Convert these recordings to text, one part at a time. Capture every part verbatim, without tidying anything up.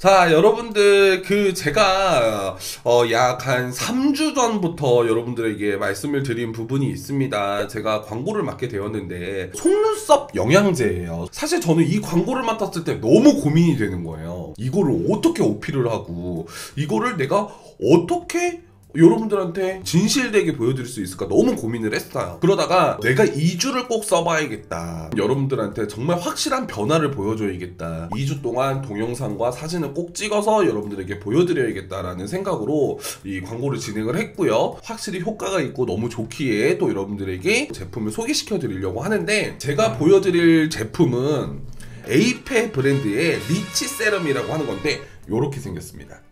자, 여러분들, 그 제가 어 약 한 삼 주 전부터 여러분들에게 말씀을 드린 부분이 있습니다. 제가 광고를 맡게 되었는데 속눈썹 영양제예요. 사실 저는 이 광고를 맡았을 때 너무 고민이 되는 거예요. 이거를 어떻게 어필을 하고 이거를 내가 어떻게 여러분들한테 진실되게 보여드릴 수 있을까 너무 고민을 했어요. 그러다가 내가 이 주를 꼭 써봐야겠다, 여러분들한테 정말 확실한 변화를 보여줘야겠다, 이 주 동안 동영상과 사진을 꼭 찍어서 여러분들에게 보여드려야겠다라는 생각으로 이 광고를 진행을 했고요. 확실히 효과가 있고 너무 좋기에 또 여러분들에게 제품을 소개시켜 드리려고 하는데, 제가 보여드릴 제품은 에이페 브랜드의 리치 세럼이라고 하는 건데 요렇게 생겼습니다.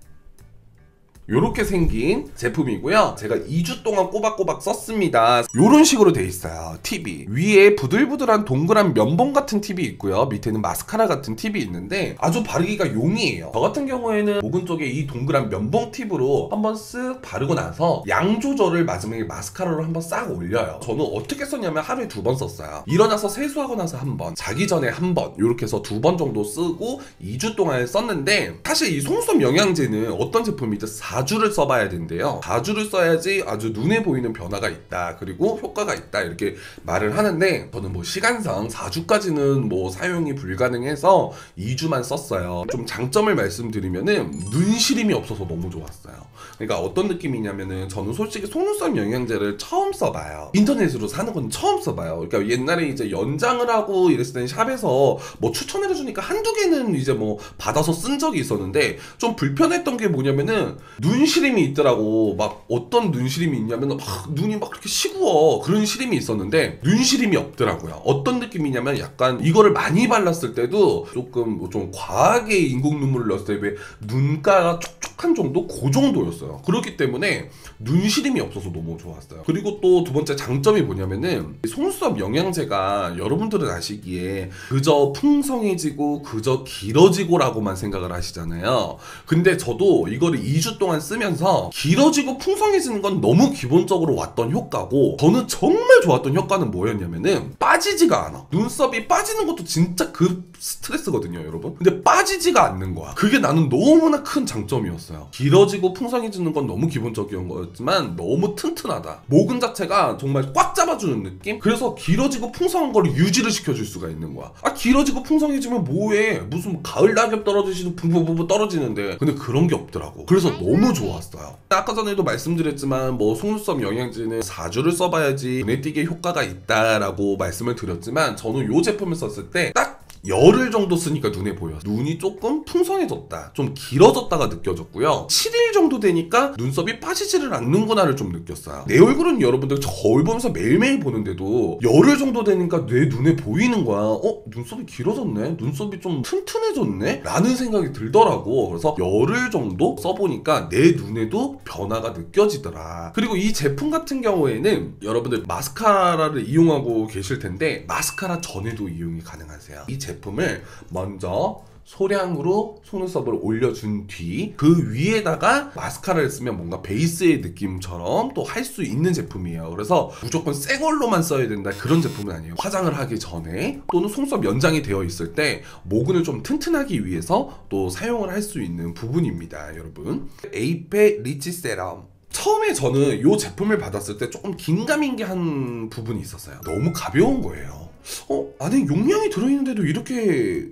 요렇게 생긴 제품이고요. 제가 이 주 동안 꼬박꼬박 썼습니다. 요런 식으로 돼 있어요. 팁이 위에 부들부들한 동그란 면봉 같은 팁이 있고요. 밑에는 마스카라 같은 팁이 있는데 아주 바르기가 용이해요. 저 같은 경우에는 목은 쪽에 이 동그란 면봉 팁으로 한번 쓱 바르고 나서 양 조절을 마지막에 마스카라로 한번 싹 올려요. 저는 어떻게 썼냐면 하루에 두 번 썼어요. 일어나서 세수하고 나서 한 번, 자기 전에 한 번, 요렇게 해서 두 번 정도 쓰고 이 주 동안 썼는데, 사실 이 속눈썹 영양제는 어떤 제품이든 사 주를 써봐야 된대요. 사 주를 써야지 아주 눈에 보이는 변화가 있다, 그리고 효과가 있다, 이렇게 말을 하는데 저는 뭐 시간상 사 주까지는 뭐 사용이 불가능해서 이 주만 썼어요. 좀 장점을 말씀드리면은 눈 시림이 없어서 너무 좋았어요. 그러니까 어떤 느낌이냐면은 저는 솔직히 속눈썹 영양제를 처음 써봐요. 인터넷으로 사는 건 처음 써봐요. 그러니까 옛날에 이제 연장을 하고 이랬을 때 샵에서 뭐 추천을 해주니까 한두 개는 이제 뭐 받아서 쓴 적이 있었는데, 좀 불편했던 게 뭐냐면은 눈 시림이 있더라고. 막 어떤 눈 시림이 있냐면 막 눈이 막 이렇게 시구어, 그런 시림이 있었는데 눈 시림이 없더라고요. 어떤 느낌이냐면 약간 이거를 많이 발랐을 때도 조금 좀 과하게 인공 눈물을 넣었을 때 왜 눈가가 촉촉한 정도? 그 정도였어요. 그렇기 때문에 눈 시림이 없어서 너무 좋았어요. 그리고 또 두 번째 장점이 뭐냐면은 속눈썹 영양제가 여러분들은 아시기에 그저 풍성해지고 그저 길어지고라고만 생각을 하시잖아요. 근데 저도 이거를 이 주 동안 쓰면서 길어지고 풍성해지는 건 너무 기본적으로 왔던 효과고, 저는 정말 좋았던 효과는 뭐였냐면은 빠지지가 않아. 눈썹이 빠지는 것도 진짜 그 스트레스거든요, 여러분. 근데 빠지지가 않는 거야. 그게 나는 너무나 큰 장점이었어요. 길어지고 풍성해지는 건 너무 기본적인 거였지만 너무 튼튼하다. 모근 자체가 정말 꽉 잡아주는 느낌? 그래서 길어지고 풍성한 걸 유지를 시켜줄 수가 있는 거야. 아, 길어지고 풍성해지면 뭐해? 무슨 가을 낙엽 떨어지시는 붕붕붕 떨어지는데. 근데 그런 게 없더라고. 그래서 너무 너무 좋았어요. 아까 전에도 말씀드렸지만 뭐 속눈썹 영양제는 사 주를 써봐야지 눈에 띄게 효과가 있다라고 말씀을 드렸지만, 저는 이 제품을 썼을 때 딱 열흘 정도 쓰니까 눈에 보여요. 눈이 조금 풍성해졌다, 좀 길어졌다가 느껴졌고요. 칠 일 정도 되니까 눈썹이 빠지지를 않는구나를 좀 느꼈어요. 내 얼굴은 여러분들 거울 보면서 매일매일 보는데도 열흘 정도 되니까 내 눈에 보이는 거야. 어? 눈썹이 길어졌네? 눈썹이 좀 튼튼해졌네? 라는 생각이 들더라고. 그래서 열흘 정도 써보니까 내 눈에도 변화가 느껴지더라. 그리고 이 제품 같은 경우에는 여러분들 마스카라를 이용하고 계실 텐데 마스카라 전에도 이용이 가능하세요. 이 제품을 먼저 소량으로 속눈썹을 올려준 뒤 그 위에다가 마스카라를 쓰면 뭔가 베이스의 느낌처럼 또 할 수 있는 제품이에요. 그래서 무조건 새 걸로만 써야 된다, 그런 제품은 아니에요. 화장을 하기 전에 또는 속눈썹 연장이 되어 있을 때 모근을 좀 튼튼하기 위해서 또 사용을 할 수 있는 부분입니다, 여러분. 에이페 리치 세럼. 처음에 저는 이 제품을 받았을 때 조금 긴가민가 한 부분이 있었어요. 너무 가벼운 거예요. 어? 안에 용량이 들어있는데도 이렇게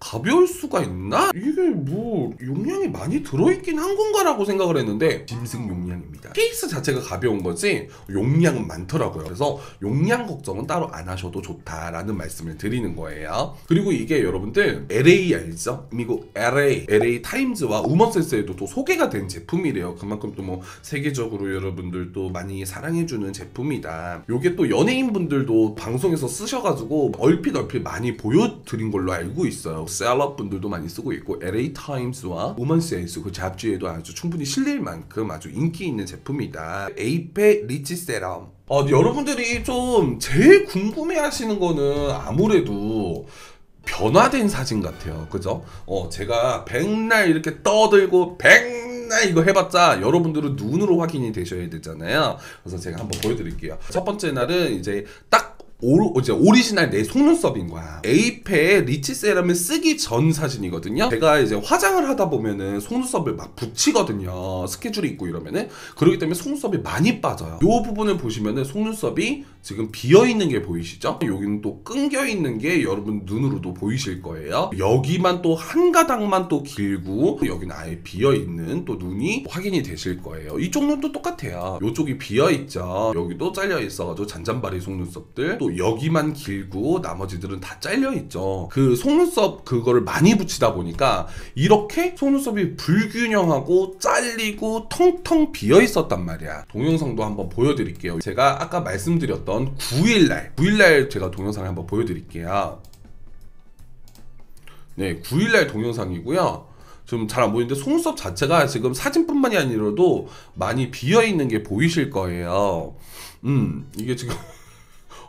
가벼울 수가 있나? 이게 뭐 용량이 많이 들어있긴 한 건가라고 생각을 했는데 짐승 용량입니다. 케이스 자체가 가벼운 거지 용량은 많더라고요. 그래서 용량 걱정은 따로 안 하셔도 좋다라는 말씀을 드리는 거예요. 그리고 이게 여러분들 엘에이 알죠? 미국 엘에이, 엘에이 타임즈와 우먼센스에도 또 소개가 된 제품이래요. 그만큼 또 뭐 세계적으로 여러분들도 많이 사랑해주는 제품이다. 요게 또 연예인분들도 방송에서 쓰셔가지고 얼핏 얼핏 많이 보여드린 걸로 알고 있어요. 셀럽분들도 많이 쓰고 있고 엘에이 타임스와 Woman's Health 그 잡지에도 아주 충분히 실릴 만큼 아주 인기 있는 제품이다. 에이페 리치 세럼. 어, 여러분들이 좀 제일 궁금해 하시는 거는 아무래도 변화된 사진 같아요, 그죠? 어, 제가 백날 이렇게 떠들고 백 나 이거 해봤자 여러분들은 눈으로 확인이 되셔야 되잖아요. 그래서 제가 한번 보여드릴게요. 첫 번째 날은 이제 딱 오, 이제 오리지널 내 속눈썹인 거야. 에이페 리치 세럼을 쓰기 전 사진이거든요. 제가 이제 화장을 하다 보면은 속눈썹을 막 붙이거든요. 스케줄이 있고 이러면은. 그렇기 때문에 속눈썹이 많이 빠져요. 이 부분을 보시면은 속눈썹이 지금 비어있는 게 보이시죠? 여기는 또 끊겨있는 게 여러분 눈으로도 보이실 거예요. 여기만 또 한 가닥만 또 길고, 여기는 아예 비어있는 또 눈이 확인이 되실 거예요. 이쪽 눈도 똑같아요. 이쪽이 비어있죠. 여기도 잘려있어가지고 잔잔바리 속눈썹들, 또 여기만 길고 나머지들은 다 잘려있죠. 그 속눈썹 그거를 많이 붙이다 보니까 이렇게 속눈썹이 불균형하고 잘리고 텅텅 비어있었단 말이야. 동영상도 한번 보여드릴게요. 제가 아까 말씀드렸던 구일날 구일날 제가 동영상을 한번 보여드릴게요. 네, 구일날 동영상이고요. 좀 잘 안 보이는데 속눈썹 자체가 지금 사진뿐만이 아니라도 많이 비어있는 게 보이실 거예요. 음, 이게 지금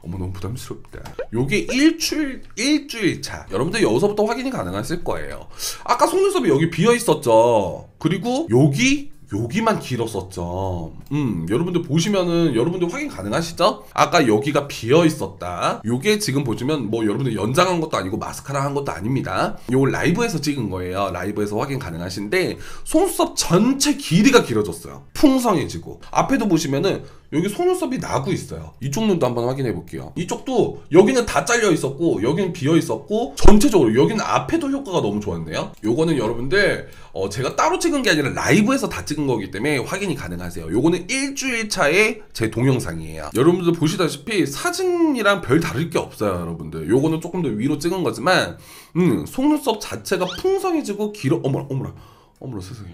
어머, 너무 부담스럽다. 요게 일주일, 일주일 차. 여러분들 여기서부터 확인이 가능하실 거예요. 아까 속눈썹이 여기 비어있었죠. 그리고 여기 여기만 길었었죠. 음, 여러분들 보시면은 여러분들 확인 가능하시죠? 아까 여기가 비어있었다. 요게 지금 보시면 뭐 여러분들 연장한 것도 아니고 마스카라 한 것도 아닙니다. 요걸 라이브에서 찍은 거예요. 라이브에서 확인 가능하신데 속눈썹 전체 길이가 길어졌어요. 풍성해지고 앞에도 보시면은 여기 속눈썹이 나고 있어요. 이쪽 눈도 한번 확인해 볼게요. 이쪽도 여기는 다 잘려 있었고 여기는 비어 있었고 전체적으로 여기는 앞에도 효과가 너무 좋았네요. 요거는 여러분들 어 제가 따로 찍은 게 아니라 라이브에서 다 찍은 거기 때문에 확인이 가능하세요. 요거는 일주일 차의 제 동영상이에요. 여러분들 보시다시피 사진이랑 별 다를 게 없어요. 여러분들 요거는 조금 더 위로 찍은 거지만 음 속눈썹 자체가 풍성해지고 길어. 어머나 어머나 어머나 세상에.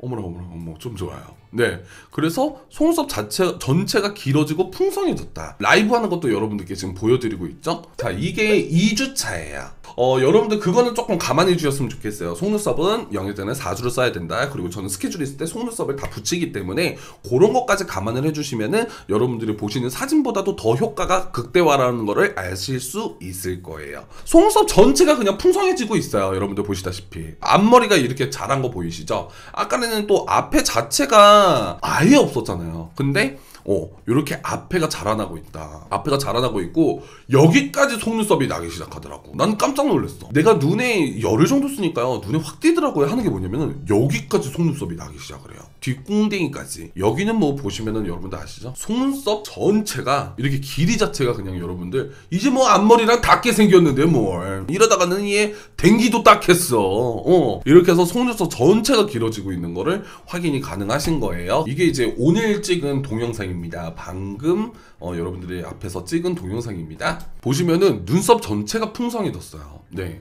어머나 어머나 어머, 좀 좋아요. 네, 그래서 속눈썹 자체 전체가 길어지고 풍성해졌다. 라이브 하는 것도 여러분들께 지금 보여드리고 있죠. 자, 이게 이주차예요 어, 여러분들 그거는 조금 감안해 주셨으면 좋겠어요. 속눈썹은 영역대는 사주를 써야 된다. 그리고 저는 스케줄이 있을 때 속눈썹을 다 붙이기 때문에 그런 것까지 감안을 해주시면은 여러분들이 보시는 사진보다도 더 효과가 극대화라는 거를 아실 수 있을 거예요. 속눈썹 전체가 그냥 풍성해지고 있어요. 여러분들 보시다시피 앞머리가 이렇게 자란 거 보이시죠? 아까는 또 앞에 자체가 아예 없었잖아요. 근데 어, 이렇게 앞에가 자라나고 있다. 앞에가 자라나고 있고 여기까지 속눈썹이 나기 시작하더라고. 난 깜짝 놀랐어. 내가 눈에 열흘 정도 쓰니까요. 눈에 확 띄더라고요. 하는 게 뭐냐면은 여기까지 속눈썹이 나기 시작을 해요. 뒷궁댕이까지. 여기는 뭐 보시면은 여러분들 아시죠? 속눈썹 전체가 이렇게 길이 자체가 그냥 여러분들 이제 뭐 앞머리랑 닿게 생겼는데 뭘. 이러다가는 얘 댕기도 딱 했어. 어, 이렇게 해서 속눈썹 전체가 길어지고 있는 거를 확인이 가능하신 거예요. 이게 이제 오늘 찍은 동영상입니다. 방금 어, 여러분들이 앞에서 찍은 동영상입니다. 보시면은 눈썹 전체가 풍성해졌어요. 네,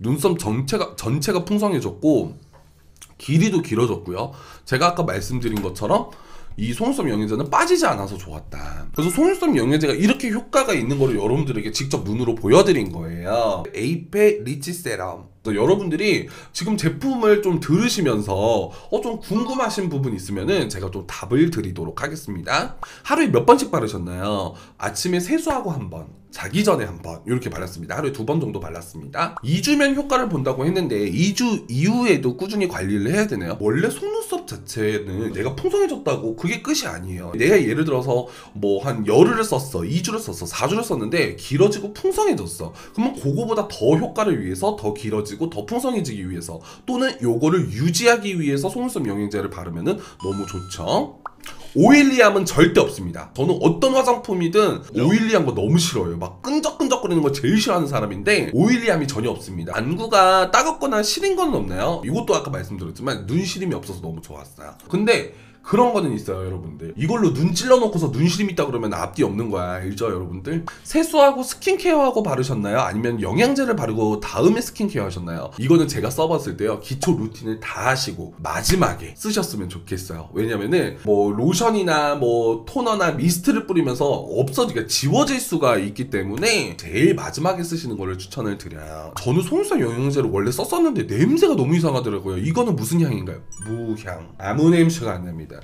눈썹 전체가 전체가 풍성해졌고 길이도 길어졌고요. 제가 아까 말씀드린 것처럼 이 속눈썹 영양제는 빠지지 않아서 좋았다. 그래서 속눈썹 영양제가 이렇게 효과가 있는 거를 여러분들에게 직접 눈으로 보여드린 거예요. 에이페 리치 세럼. 여러분들이 지금 제품을 좀 들으시면서 어, 좀 궁금하신 부분 있으면은 제가 좀 답을 드리도록 하겠습니다. 하루에 몇 번씩 바르셨나요? 아침에 세수하고 한 번, 자기 전에 한 번 이렇게 발랐습니다. 하루에 두 번 정도 발랐습니다. 이주면 효과를 본다고 했는데 이주 이후에도 꾸준히 관리를 해야 되네요. 원래 속눈썹 자체는 내가 풍성해졌다고 그게 끝이 아니에요. 내가 예를 들어서 뭐 한 열흘을 썼어, 이주를 썼어, 사주를 썼는데 길어지고 풍성해졌어. 그러면 그거보다 더 효과를 위해서 더 길어지고 더 풍성해지기 위해서 또는 요거를 유지하기 위해서 속눈썹 영양제를 바르면은 너무 좋죠. 오일리함은 절대 없습니다. 저는 어떤 화장품이든 오일리한 거 너무 싫어요. 막 끈적끈적거리는 거 제일 싫어하는 사람인데 오일리함이 전혀 없습니다. 안구가 따갑거나 시린 건 없나요? 이것도 아까 말씀드렸지만 눈시림이 없어서 너무 좋았어요. 근데 그런 거는 있어요. 여러분들 이걸로 눈 찔러놓고서 눈시림 있다 그러면 앞뒤 없는 거야. 알죠? 여러분들 세수하고 스킨케어하고 바르셨나요? 아니면 영양제를 바르고 다음에 스킨케어 하셨나요? 이거는 제가 써봤을 때요, 기초 루틴을 다 하시고 마지막에 쓰셨으면 좋겠어요. 왜냐면은 뭐 로션이나 뭐 토너나 미스트를 뿌리면서 없어지게 지워질 수가 있기 때문에 제일 마지막에 쓰시는 거를 추천을 드려요. 저는 속눈썹 영양제를 원래 썼었는데 냄새가 너무 이상하더라고요. 이거는 무슨 향인가요? 무향. 아무 냄새가 안 납니다.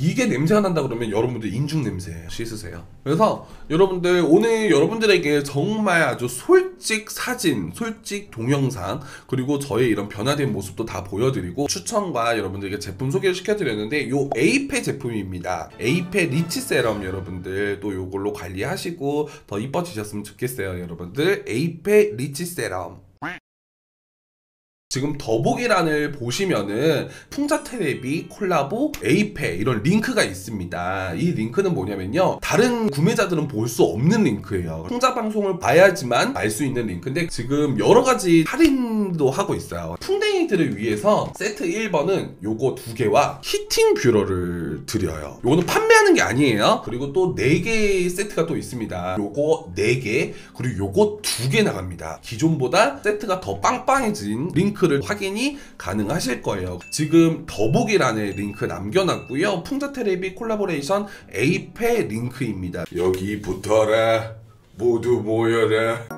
이게 냄새가 난다 그러면 여러분들 인중 냄새 씻으세요. 그래서 여러분들 오늘 여러분들에게 정말 아주 솔 솔직 사진, 솔직 동영상, 그리고 저의 이런 변화된 모습도 다 보여드리고 추천과 여러분들에게 제품 소개를 시켜드렸는데, 요 에이페 제품입니다. 에이페 리치세럼 여러분들 또 요걸로 관리하시고 더 이뻐지셨으면 좋겠어요. 여러분들 에이페 리치세럼. 지금 더보기란을 보시면은 풍자테레비 콜라보 에이페 이런 링크가 있습니다. 이 링크는 뭐냐면요, 다른 구매자들은 볼 수 없는 링크예요. 풍자 방송을 봐야지만 알 수 있는 링크인데 지금 여러가지 할인도 하고 있어요. 풍뎅이들을 위해서 세트 일 번은 요거 두 개와 히팅 뷰러를 드려요. 요거는 판매하는 게 아니에요. 그리고 또 네 개의 세트가 또 있습니다. 요거 네 개 그리고 요거 두 개 나갑니다. 기존보다 세트가 더 빵빵해진 링크 링크를 확인이 가능하실 거예요. 지금 더보기란에 링크 남겨놨고요. 풍자테레비 콜라보레이션 에이페 링크입니다. 여기 붙어라, 모두 모여라.